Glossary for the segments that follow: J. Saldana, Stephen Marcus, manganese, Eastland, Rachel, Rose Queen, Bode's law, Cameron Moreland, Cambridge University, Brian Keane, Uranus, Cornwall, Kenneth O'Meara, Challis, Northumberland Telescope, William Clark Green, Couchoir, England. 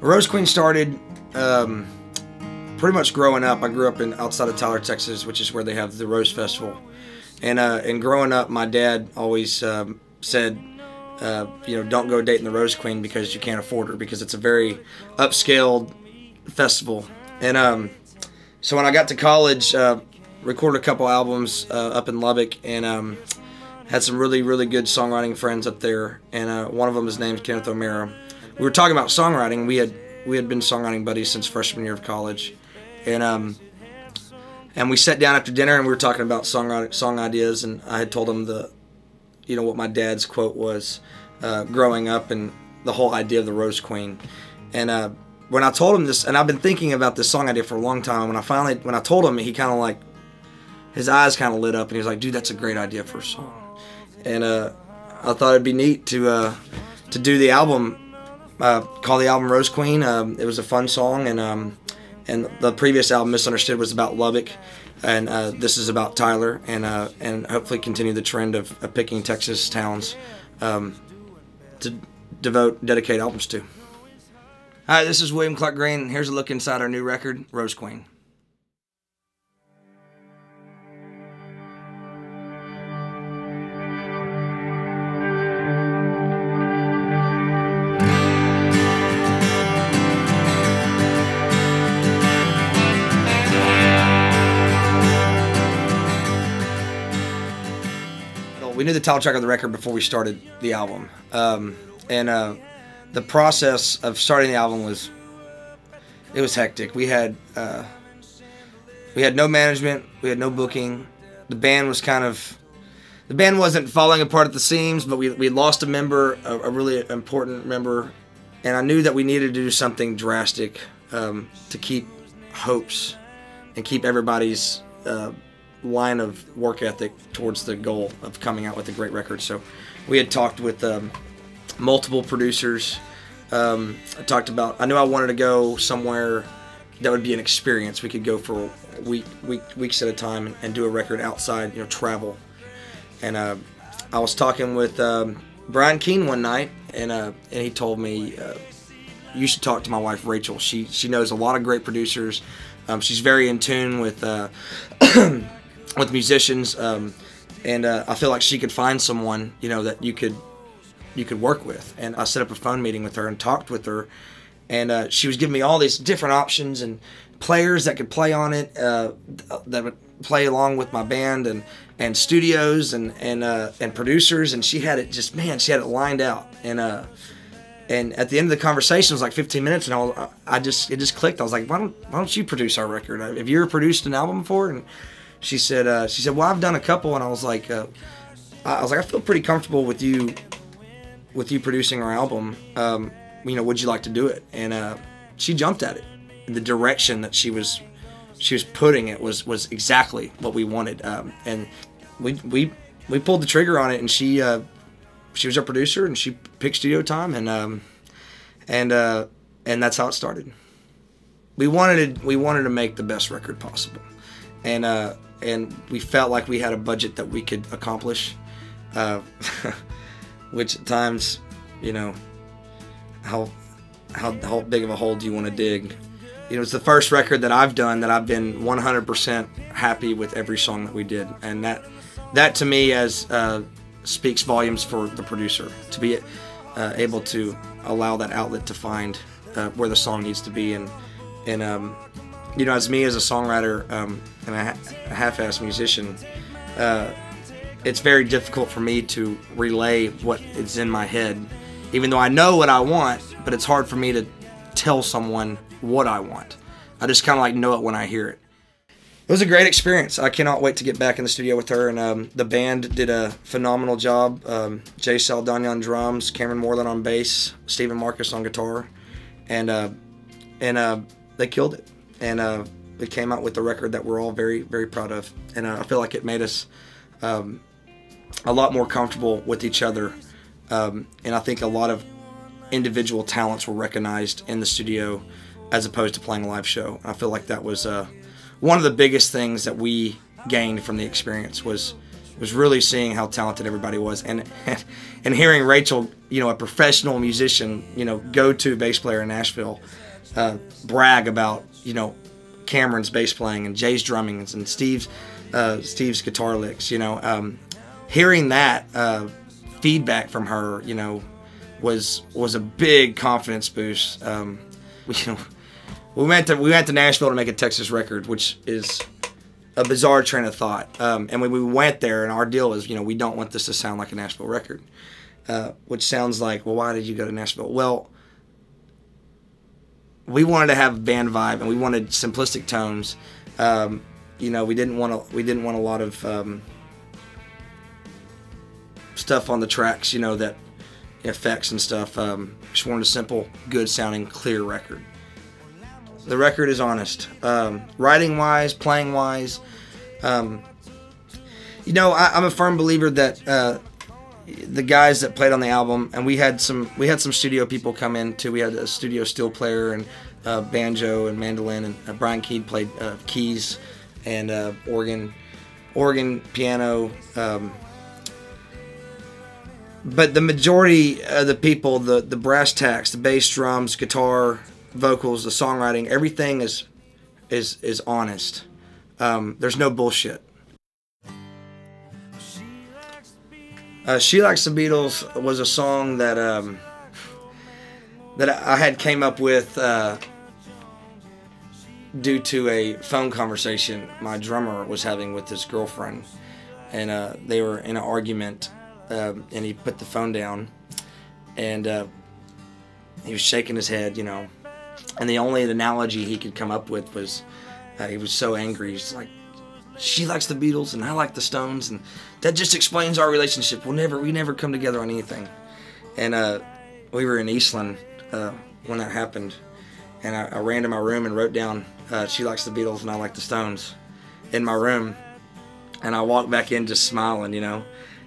Rose Queen started pretty much growing up. I grew up in outside of Tyler, Texas, which is where they have the Rose Festival. And growing up, my dad always said, don't go dating the Rose Queen because you can't afford her, because it's a very upscaled festival. And so when I got to college, recorded a couple albums up in Lubbock, and had some really, really good songwriting friends up there. And one of them, his name's Kenneth O'Meara. We were talking about songwriting. We had been songwriting buddies since freshman year of college, and we sat down after dinner and we were talking about song ideas. And I had told him what my dad's quote was growing up and the whole idea of the Rose Queen. And when I told him this, and I've been thinking about this song idea for a long time, when I told him, he kind of like, his eyes kind of lit up, and he was like, "Dude, that's a great idea for a song." And I thought it'd be neat to do the album, call the album Rose Queen. It was a fun song, and the previous album, Misunderstood, was about Lubbock, and this is about Tyler, and hopefully continue the trend of picking Texas towns to dedicate albums to. All right, this is William Clark Green. Here's a look inside our new record, Rose Queen. We knew the title track of the record before we started the album, the process of starting the album was hectic. We had no management, we had no booking. The band wasn't falling apart at the seams, but we lost a member, a really important member, and I knew that we needed to do something drastic to keep hopes and keep everybody's line of work ethic towards the goal of coming out with a great record. So we had talked with multiple producers. I knew I wanted to go somewhere that would be an experience. We could go for weeks at a time and do a record outside, travel. And I was talking with Brian Keane one night, and he told me, you should talk to my wife Rachel. She knows a lot of great producers. She's very in tune with with musicians, and I feel like she could find someone that you could work with. And I set up a phone meeting with her and talked with her, and she was giving me all these different options and players that could play on it, that would play along with my band, and studios and producers. And she had it she had it lined out. And at the end of the conversation, it was like 15 minutes, and it just clicked. I was like, why don't you produce our record? Have you ever produced an album before? And she said, well, I've done a couple. And I was like, I feel pretty comfortable with you producing our album. Would you like to do it? And she jumped at it. And the direction that she was putting it was exactly what we wanted. And we pulled the trigger on it, and she was our producer, and she picked studio time, and that's how it started. We wanted to make the best record possible, and we felt like we had a budget that we could accomplish, which at times, how big of a hole do you want to dig? It's the first record that I've done that I've been 100% happy with every song that we did, and that to me speaks volumes for the producer to be able to allow that outlet to find where the song needs to be, and as me as a songwriter and a half-assed musician, it's very difficult for me to relay what is in my head, even though I know what I want, but it's hard for me to tell someone what I want. I just kind of like know it when I hear it. It was a great experience. I cannot wait to get back in the studio with her, and the band did a phenomenal job. J. Saldana on drums, Cameron Moreland on bass, Stephen Marcus on guitar, and they killed it. And they came out with a record that we're all very, very proud of. And I feel like it made us a lot more comfortable with each other, and I think a lot of individual talents were recognized in the studio as opposed to playing a live show. I feel like that was one of the biggest things that we gained from the experience was was really seeing how talented everybody was, and hearing Rachel, you know, a professional musician, you know, go-to bass player in Nashville, brag about, you know, Cameron's bass playing and Jay's drumming and Steve's guitar licks, you know, hearing that feedback from her, you know, was a big confidence boost. You know, we went to Nashville to make a Texas record, which is a bizarre train of thought. And when we went there, and our deal is, you know, we don't want this to sound like a Nashville record, which sounds like, well, why did you go to Nashville? Well, we wanted to have band vibe, and we wanted simplistic tones. You know, we didn't want a lot of stuff on the tracks, you know, that effects and stuff. Just wanted a simple, good-sounding, clear record. The record is honest, writing-wise, playing-wise. You know, I'm a firm believer that the guys that played on the album, and we had some studio people come in too. We had a studio steel player and banjo and mandolin, and Brian Keane played keys and organ, piano. But the majority of the people, the brass tacks, the bass, drums, guitar, vocals, the songwriting, everything is honest. There's no bullshit. She Likes the Beatles was a song that that I had came up with due to a phone conversation my drummer was having with his girlfriend, and they were in an argument. And he put the phone down, and he was shaking his head, you know. And the only analogy he could come up with was he was so angry. He's like, "She likes the Beatles, and I like the Stones, and that just explains our relationship. We never come together on anything." And we were in Eastland when that happened, and I ran to my room and wrote down, "She likes the Beatles, and I like the Stones," in my room, and I walked back in just smiling, you know.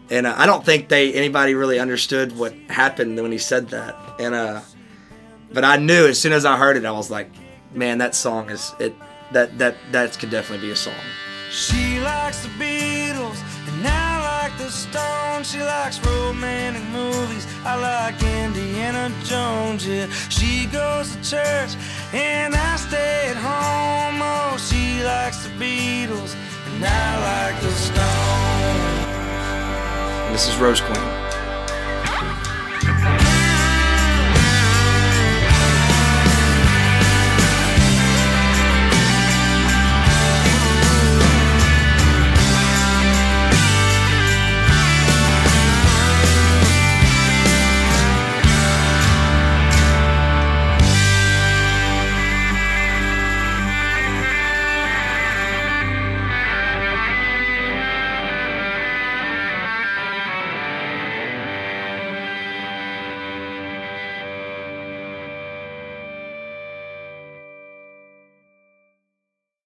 And I don't think anybody really understood what happened when he said that. And but I knew as soon as I heard it, I was like, man, that song is it. That could definitely be a song. She likes the Beatles, and I like the Stones. She likes romantic movies. I like Indiana Jones. Yeah, she goes to church, and I stay at home. Oh, she likes the Beatles, and I like the Stones. This is Rose Queen.